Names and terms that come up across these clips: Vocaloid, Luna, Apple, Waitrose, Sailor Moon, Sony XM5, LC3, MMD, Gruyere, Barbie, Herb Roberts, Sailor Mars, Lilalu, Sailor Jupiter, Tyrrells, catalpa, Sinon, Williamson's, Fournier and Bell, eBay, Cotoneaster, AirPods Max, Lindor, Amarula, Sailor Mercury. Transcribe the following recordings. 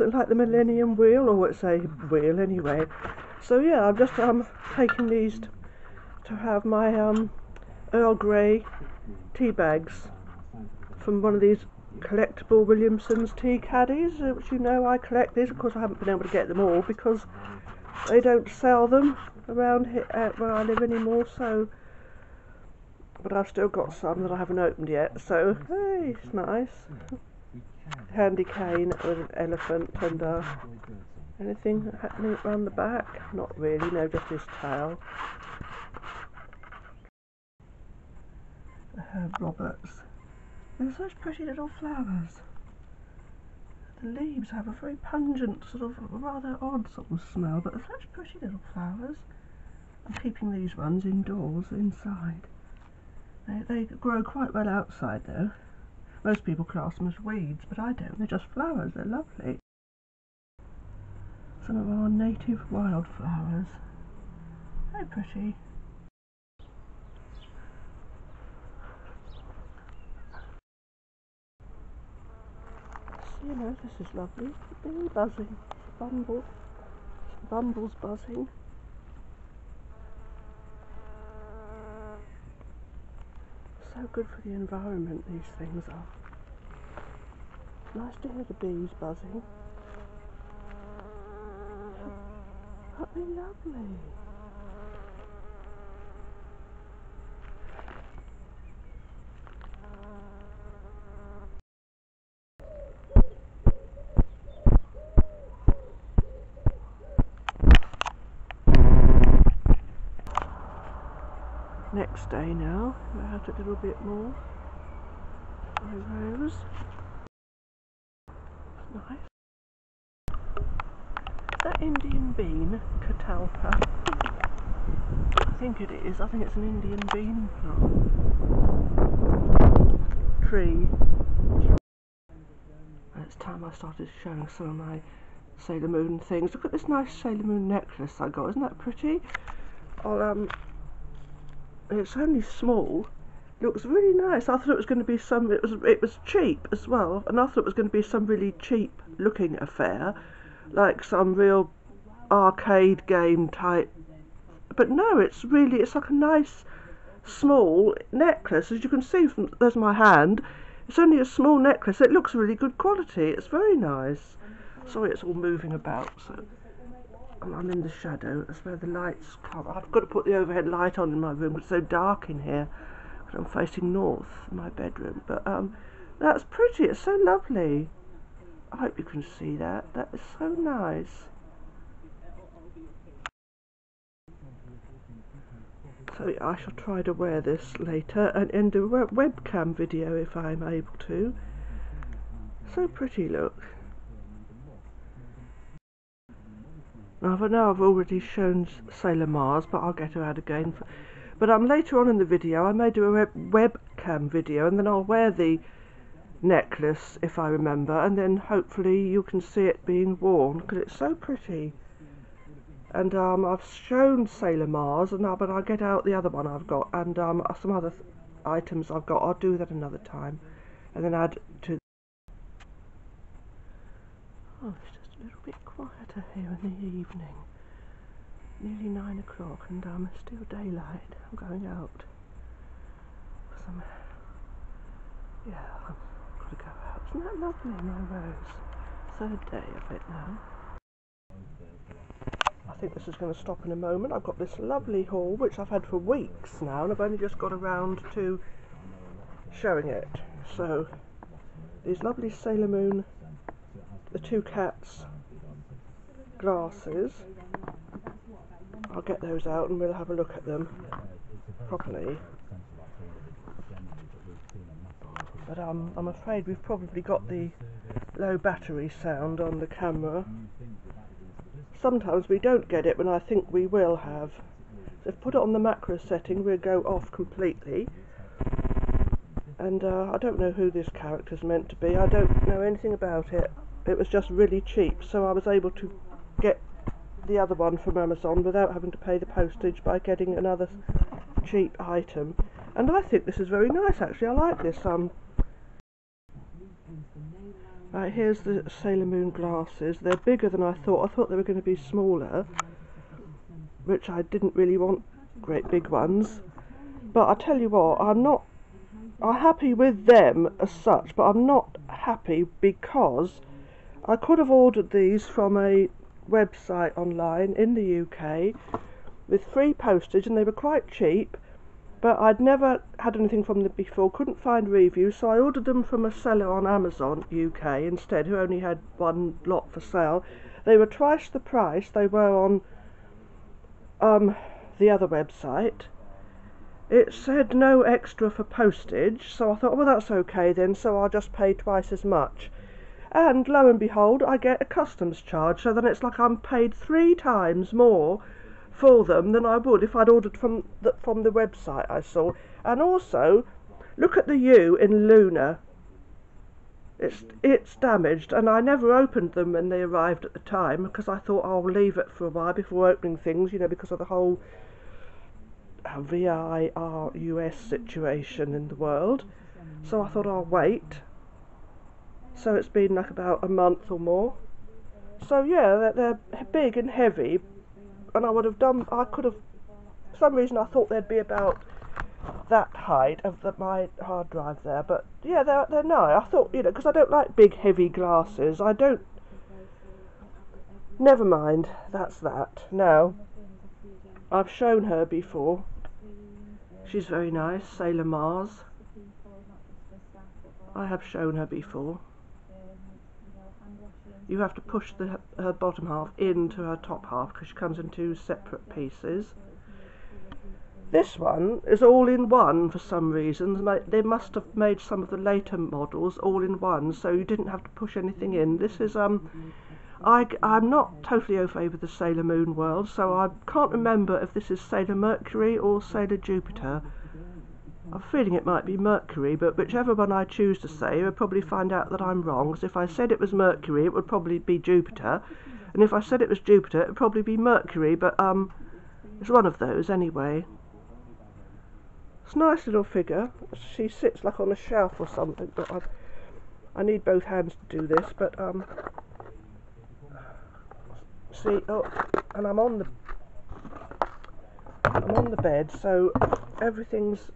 ones that like the Millennium Wheel, or it's a wheel anyway. So yeah, I'm just taking these to have my Earl Grey tea bags from one of these collectible Williamson's tea caddies, which you know I collect these. Of course I haven't been able to get them all because they don't sell them around here where I live anymore, so, but I've still got some that I haven't opened yet, so hey, it's nice. Candy cane with an elephant, and anything happening around the back? Not really, no, just his tail. Herb Roberts. They're such pretty little flowers. The leaves have a very pungent, sort of rather odd sort of smell, but they're such pretty little flowers. I'm keeping these ones indoors, inside. They grow quite well outside though. Most people class them as weeds, but I don't. They're just flowers. They're lovely. Some of our native wildflowers. Very pretty. So, you know, this is lovely. The bee buzzing. The bumble. The bumble's buzzing. So good for the environment, these things are. Nice to hear the bees buzzing. That'd be lovely. Next day now, we're out a little bit more. Rose. Nice. That Indian bean, catalpa. I think it is. I think it's an Indian bean plant. Tree. And it's time I started showing some of my Sailor Moon things. Look at this nice Sailor Moon necklace I got. Isn't that pretty? I'll it's only small. It looks really nice. I thought it was going to be some. It was cheap as well, and I thought it was going to be some really cheap-looking affair, like some real arcade game type. But no, it's really. It's like a nice small necklace, as you can see from. There's my hand. It's only a small necklace. It looks really good quality. It's very nice. Sorry, it's all moving about. So. I'm in the shadow, that's where the lights come. I've got to put the overhead light on in my room because it's so dark in here because I'm facing north in my bedroom. But that's pretty, it's so lovely. I hope you can see that. That is so nice. So yeah, I shall try to wear this later and end a webcam video if I'm able to. So pretty, look. I know I've already shown Sailor Mars, but I'll get her out again. But later on in the video, I may do a webcam video, and then I'll wear the necklace, if I remember, and then hopefully you can see it being worn, because it's so pretty. And I've shown Sailor Mars, and but I'll get out the other one I've got, and some other items I've got. I'll do that another time, and then add to... Oh, it's just a little bit quieter here in the evening. Nearly 9 o'clock, and it's still daylight. I'm going out. Yeah, I've got to go out. Isn't that lovely, my rose? Third day of it now. I think this is going to stop in a moment. I've got this lovely haul, which I've had for weeks now, and I've only just got around to showing it. So, these lovely Sailor Moon... The two cats' glasses. I'll get those out and we'll have a look at them properly. But I'm afraid we've probably got the low battery sound on the camera. Sometimes we don't get it when I think we will have. So if put it on the macro setting, we'll go off completely. And I don't know who this character's meant to be. I don't know anything about it. It was just really cheap, so I was able to get the other one from Amazon without having to pay the postage by getting another cheap item. And I think this is very nice, actually. I like this. Right, here's the Sailor Moon glasses. They're bigger than I thought. I thought they were going to be smaller, which I didn't really want great big ones. But I tell you what, I'm happy with them as such, but I'm not happy because I could have ordered these from a website online in the UK with free postage, and they were quite cheap, but I'd never had anything from them before, couldn't find reviews, so I ordered them from a seller on Amazon UK instead, who only had one lot for sale. They were twice the price they were on the other website. It said no extra for postage, so I thought, well, that's okay then, so I'll just pay twice as much. And lo and behold, I get a customs charge, so then it's like I'm paid 3 times more for them than I would if I'd ordered from the website I saw. And also, look at the U in Luna. It's damaged, and I never opened them when they arrived at the time, because I thought I'll leave it for a while before opening things, you know, because of the whole VIRUS situation in the world. So I thought I'll wait. So it's been like about a month or more. So yeah, they're big and heavy, and for some reason I thought they'd be about that height of my hard drive there, but yeah, they're nice. I thought, you know, because I don't like big heavy glasses, never mind, that's that. Now, I've shown her before. She's very nice, Sailor Mars. I have shown her before. You have to push her bottom half into her top half because she comes in 2 separate pieces. This one is all in one for some reason. They must have made some of the later models all in one, so you didn't have to push anything in. This is I'm not totally au fait with the Sailor Moon world, so I can't remember if this is Sailor Mercury or Sailor Jupiter. I'm feeling it might be Mercury, but whichever one I choose to say, you'll probably find out that I'm wrong, because if I said it was Mercury, it would probably be Jupiter, and if I said it was Jupiter, it would probably be Mercury, but it's one of those anyway. It's a nice little figure. She sits like on a shelf or something, but I need both hands to do this, but see, oh, and I'm on the bed, so everything's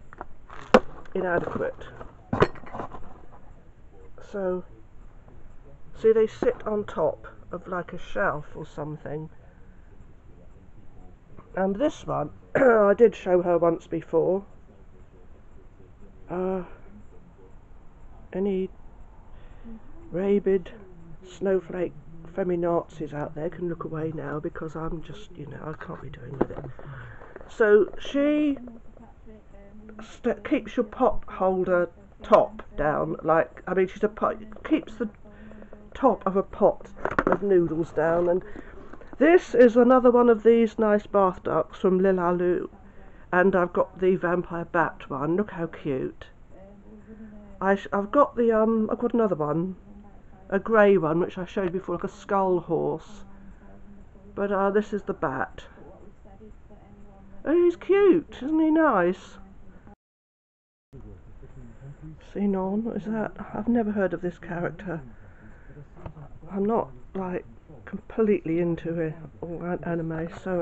inadequate. So, see, they sit on top of like a shelf or something. And this one, I did show her once before. Any rabid snowflake femi-Nazis out there can look away now, because I'm just, you know, I can't be doing with it. So she keeps your pot holder top down, like, I mean, keeps the top of a pot of noodles down. And this is another one of these nice bath ducks from Lilalu, and I've got the vampire bat one. Look how cute. I've got another one, a grey one, which I showed before, like a skull horse, but this is the bat. Oh, he's cute, isn't he nice? Sinon, what is that? I've never heard of this character. I'm not like completely into it or anime, so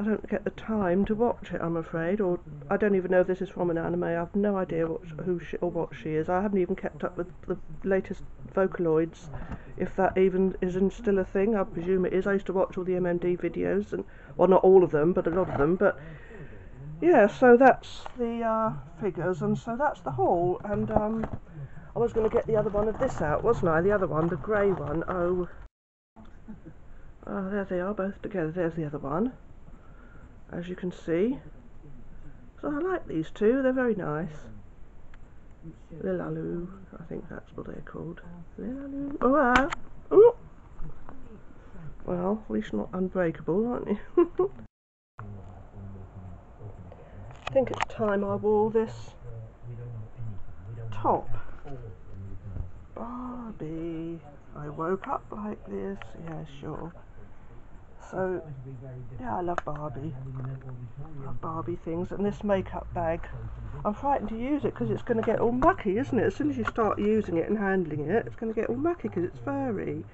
I don't get the time to watch it, I'm afraid, or I don't even know if this is from an anime. I've no idea what she is. I haven't even kept up with the latest Vocaloids, if that even isn't still a thing. I presume it is. I used to watch all the MMD videos, and well, not all of them, but a lot of them. But yeah, so that's the figures, and so that's the haul. And I was going to get the other one of this out, wasn't I? The other one, the grey one. Oh, there they are, both together. There's the other one, as you can see. So I like these two, they're very nice. Lilalu, I think that's what they're called. Lilalu. Oh, oh. Well, at least not unbreakable, aren't you? I think it's time I wore this top. Barbie. I woke up like this, yeah, sure. So yeah, I love Barbie. I love Barbie things. And this makeup bag, I'm frightened to use it because it's going to get all mucky, isn't it? As soon as you start using it and handling it, it's going to get all mucky because it's furry.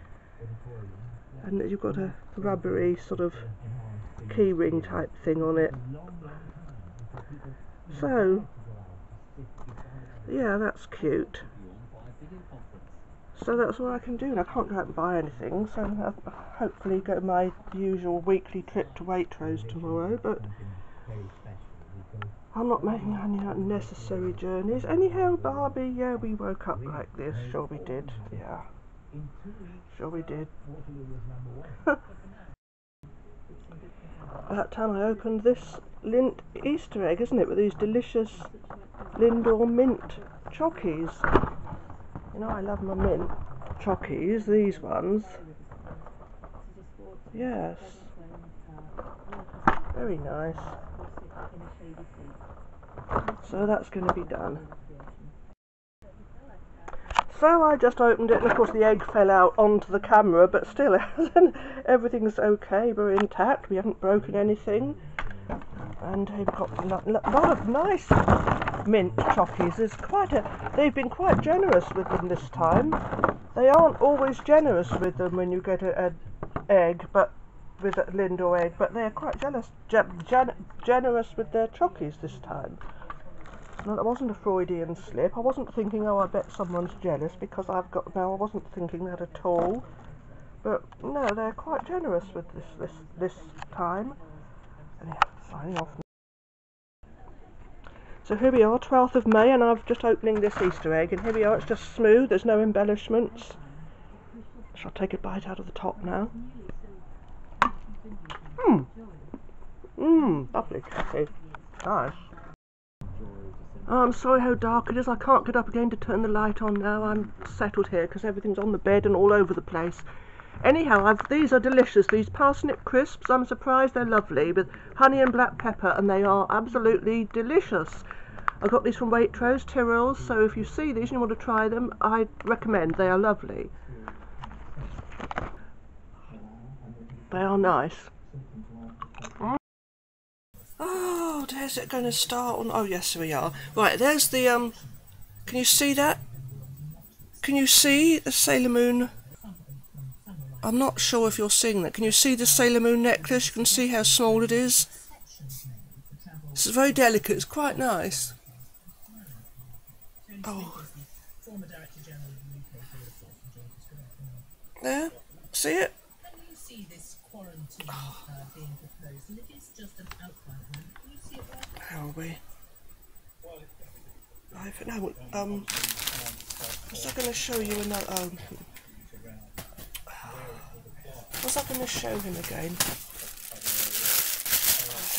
And you've got a rubbery sort of key ring type thing on it. So yeah, that's cute. So that's all I can do, and I can't go out and buy anything, so I'll hopefully go my usual weekly trip to Waitrose tomorrow, but I'm not making any unnecessary journeys. Anyhow, Barbie, yeah, we woke up like this, sure we did, yeah, sure we did. That time I opened this Lind Easter egg, isn't it, with these delicious Lindor mint chockies. You know I love my mint chockies, these ones. Yes. Very nice. So that's going to be done. So I just opened it, and of course the egg fell out onto the camera, but still everything's okay, we're intact, we haven't broken anything. And we've got a lot of nice mint chockies. There's quite a, they've been quite generous with them this time. They aren't always generous with them when you get an egg, but with a Lindor egg, but they're quite generous with their chockies this time. Now that wasn't a Freudian slip. I wasn't thinking, oh, I bet someone's jealous because I've got, no, I wasn't thinking that at all. But no, they're quite generous with this time. And yeah, signing off. So here we are, 12th of May, and I'm just opening this Easter egg, and here we are, it's just smooth, there's no embellishments. Shall I take a bite out of the top now? Mmm. Mmm, lovely. It's nice. Oh, I'm sorry how dark it is, I can't get up again to turn the light on now. I'm settled here because everything's on the bed and all over the place. Anyhow, these are delicious, these parsnip crisps. I'm surprised they're lovely with honey and black pepper, and they are absolutely delicious. I got these from Waitrose, Tyrrells, so if you see these and you want to try them, I recommend. They are lovely. They are nice. Oh, there's it going to start on. Oh, yes, we are. Right, there's the, can you see that? Can you see the Sailor Moon? I'm not sure if you're seeing that. Can you see the Sailor Moon necklace? You can see how small it is. It's very delicate. It's quite nice. Oh. There? See it? Oh. How are we? I don't know. Was I going to show you another... Was I going to show him again? I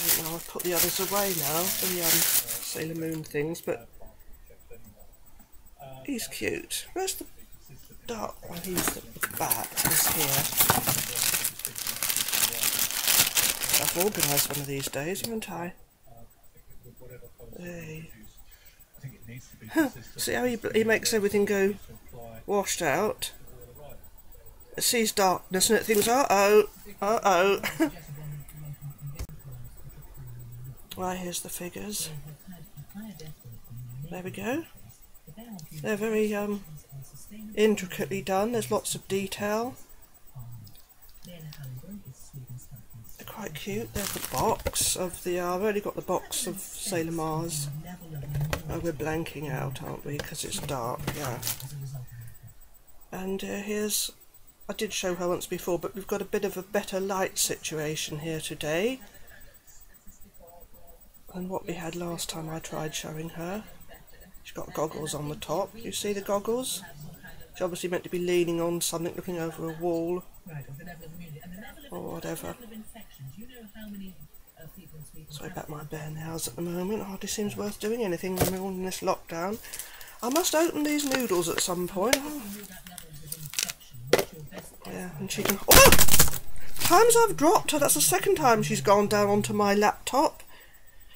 don't know, I've put the others away now, the Sailor Moon things, but he's cute. Where's the dark one? He's the bat, is here. I've organised one of these days, haven't I? Hey. Huh. See how he makes everything go washed out? It sees darkness and it thinks, uh-oh, uh-oh. Right, here's the figures. There we go. They're very intricately done. There's lots of detail. They're quite cute. There's the box of the... I've already got the box of Sailor Mars. Oh, we're blanking out, aren't we? Because it's dark, yeah. And here's... I did show her once before, but we've got a bit of a better light situation here today than what we had last time I tried showing her. She's got goggles on the top. You see the goggles? She's obviously meant to be leaning on something, looking over a wall or whatever. Sorry about my bare nails at the moment. Hardly seems worth doing anything when we're all in this lockdown. I must open these noodles at some point. Oh. Yeah, and she can... Oh! Times I've dropped her. That's the second time she's gone down onto my laptop.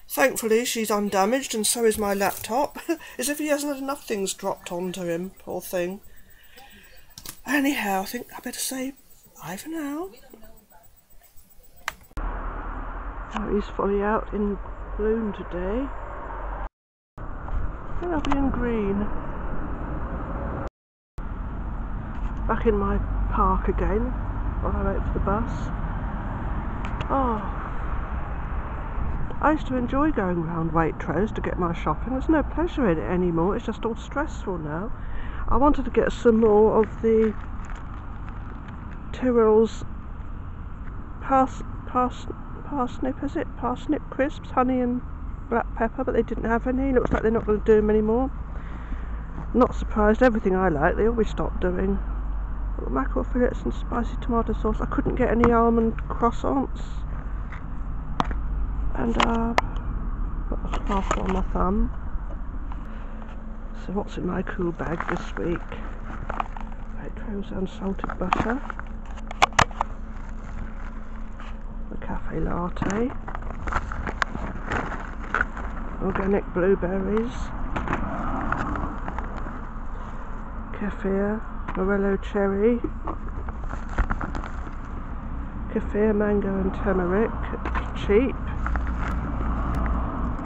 Thankfully, she's undamaged, and so is my laptop. As if he hasn't had enough things dropped onto him. Poor thing. Anyhow, I think I better say bye for now. That is fully out in bloom today. They'll be in green. Back in my park again while I wait for the bus. Oh, I used to enjoy going round Waitrose to get my shopping. There's no pleasure in it anymore, it's just all stressful now. I wanted to get some more of the Tyrrells parsnip, is it? Parsnip crisps, honey and black pepper, but they didn't have any. Looks like they're not going to do them anymore. Not surprised, everything I like, they always stop doing. Mackerel fillets and spicy tomato sauce. I couldn't get any almond croissants. And got the scarf on my thumb. So what's in my cool bag this week? Waitrose unsalted butter, the cafe latte, organic blueberries, kefir, morello cherry, kefir, mango and turmeric, cheap.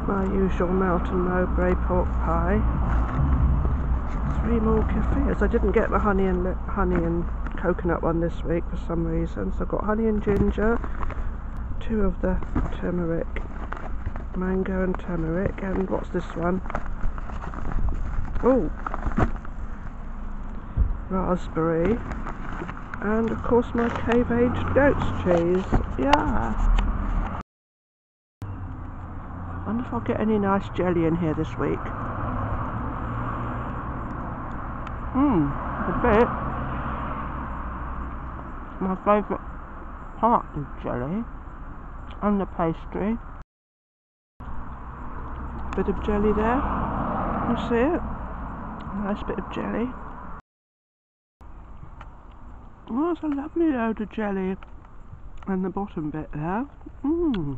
My usual Melt and Mowbray pork pie. 3 more kefirs. I didn't get the honey and coconut one this week for some reason. So I've got honey and ginger, 2 of the turmeric, mango and turmeric, and what's this one? Oh, raspberry, and of course my cave-aged goat's cheese. Yeah. I wonder if I'll get any nice jelly in here this week. A bit. My favourite part is jelly and the pastry. Bit of jelly there. You see it? A nice bit of jelly. Oh, that's a lovely load of jelly in the bottom bit there.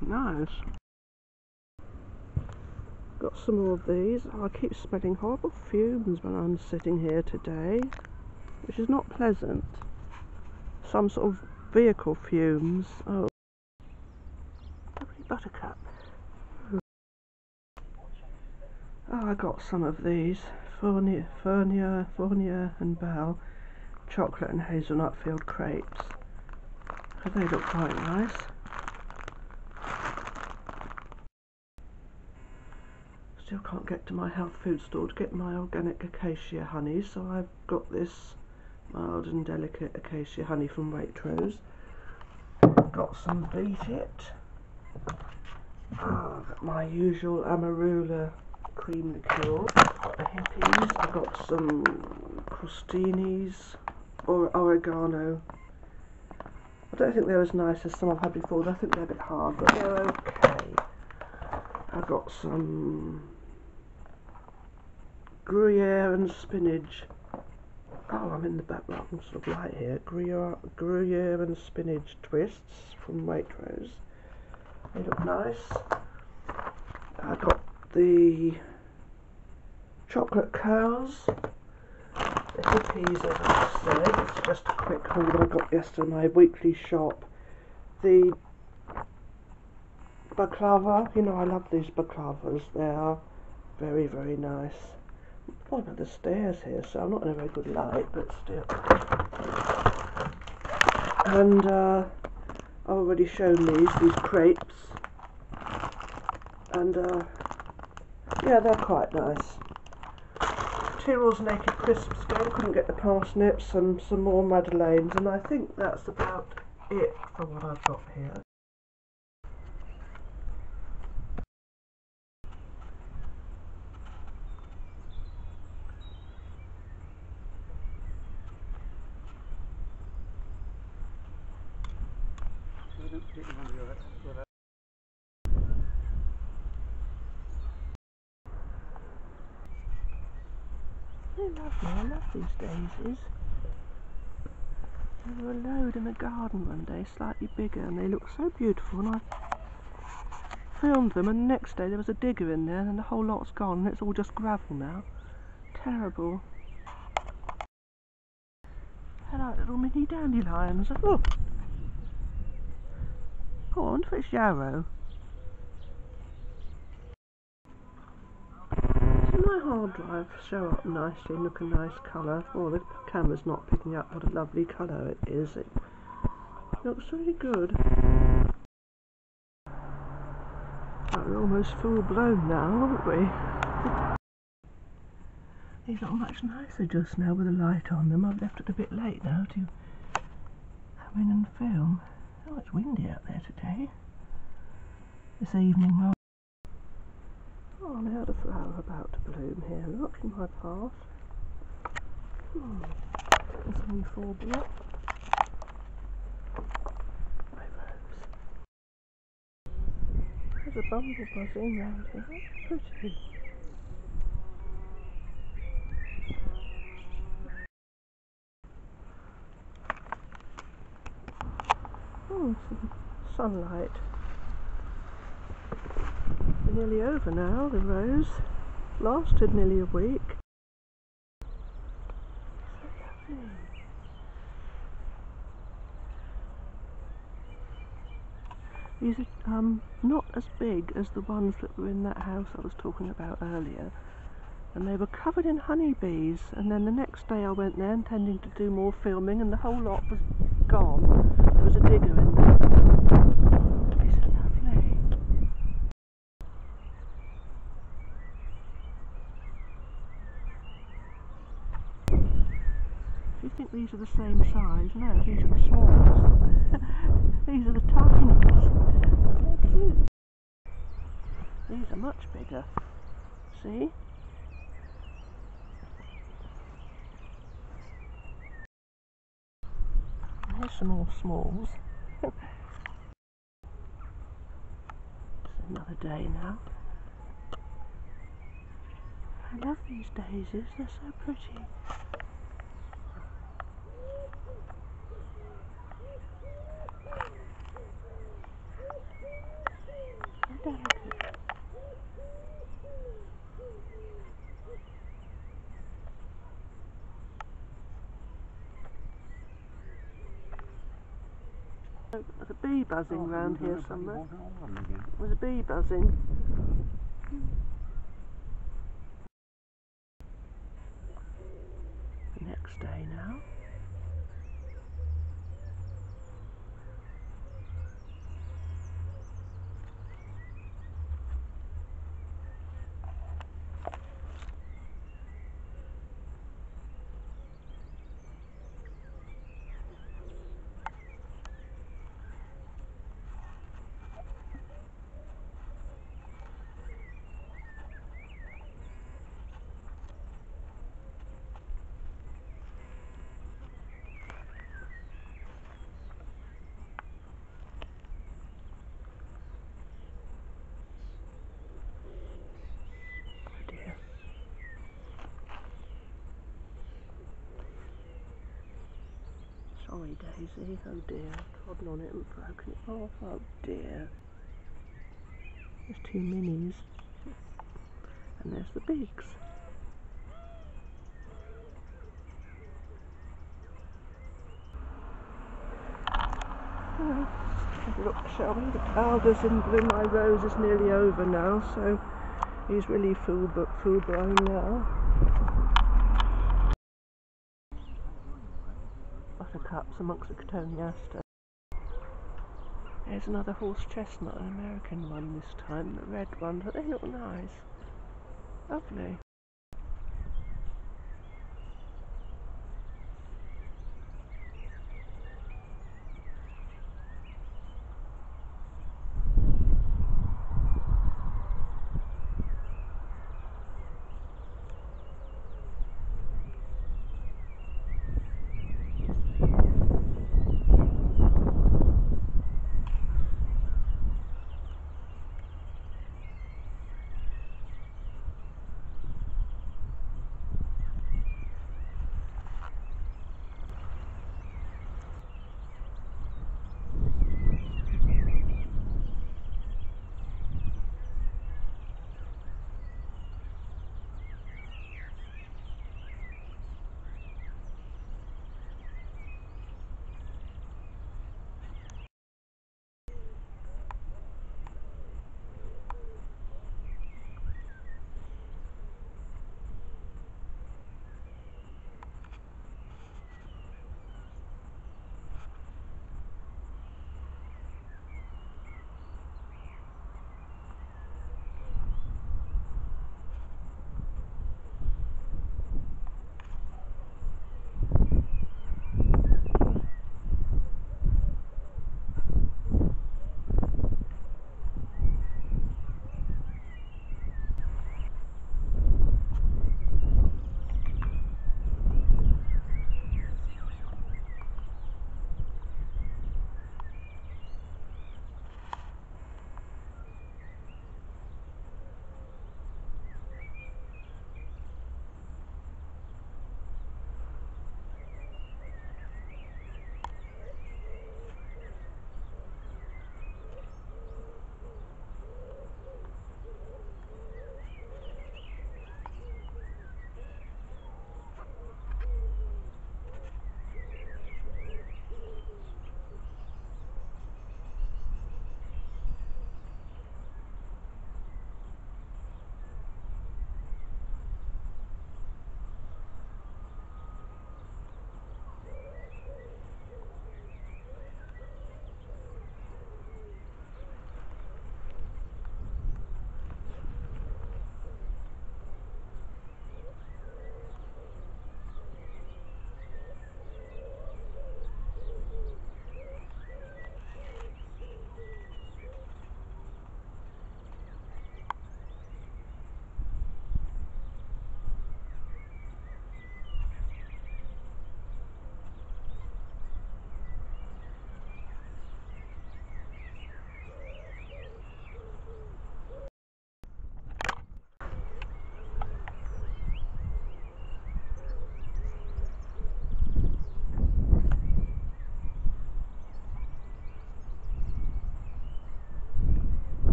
Nice. Got some more of these. I keep smelling horrible fumes when I'm sitting here today, which is not pleasant. Some sort of vehicle fumes. Oh, buttercup. Oh, I got some of these. Fournier and Bell chocolate and hazelnut filled crepes. They look quite nice. Still can't get to my health food store to get my organic acacia honey, so I've got this mild and delicate acacia honey from Waitrose. Got some Beat It. Oh, I've got my usual Amarula cream liqueur. The hippies. I've got some crostinis or oregano. I don't think they're as nice as some I've had before. I think they're a bit hard, but they're okay. I've got some Gruyere and spinach. Oh, I'm in the back room, sort of light here. Gruyere and spinach twists from Waitrose. They look nice. I got the chocolate curls. Little peas, as I say. It's just a quick haul I got yesterday in my weekly shop. The baklava, you know I love these baklavas, they are very, very nice. I'm probably about the stairs here, so I'm not in a very good light, but still. And I've already shown these crepes. And yeah, they're quite nice. Tyrrell's Naked Crisps again, couldn't get the parsnips and some more Madeleines, and I think that's about it for what I've got here. I love these daisies. There were a load in the garden one day, slightly bigger, and they looked so beautiful, and I filmed them, and the next day there was a digger in there and the whole lot's gone and it's all just gravel now. Terrible. Hello little mini dandelions. Oh, I wonder if it's yarrow. my hard drive show up nicely and look a nice colour? Oh, the camera's not picking up what a lovely colour it is. It looks really good. Right, we're almost full blown now, aren't we? These look much nicer just now with the light on them. I've left it a bit late now to come in and film. Oh, it's windy out there today. This evening. Oh, now the flower about to bloom here. Look, in my path. There's a new 4 block. My rose. There's a bumble buzzing round here. That's pretty. Oh, some sunlight. We're nearly over now, the rose. Lasted nearly a week. So lovely. These are not as big as the ones that were in that house I was talking about earlier. And they were covered in honeybees. And then the next day I went there intending to do more filming and the whole lot was gone. There was a digger in there. These are the same size. No, these are the smallest. These are the tiniest. They're cute. These are much bigger. See? And here's some more smalls. It's another day now. I love these daisies. They're so pretty. There's a bee buzzing round here somewhere. There's a bee buzzing. The next day now. Sorry, Daisy. Oh dear, I've trodden on it and broken it off. Oh dear. There's 2 minis. And there's the bigs. Look, shall we? The powders in bloom. My rose is nearly over now, so he's really full blown now. Cups amongst the Cotoneaster. There's another horse chestnut, an American one this time, the red one, but they look nice. Lovely.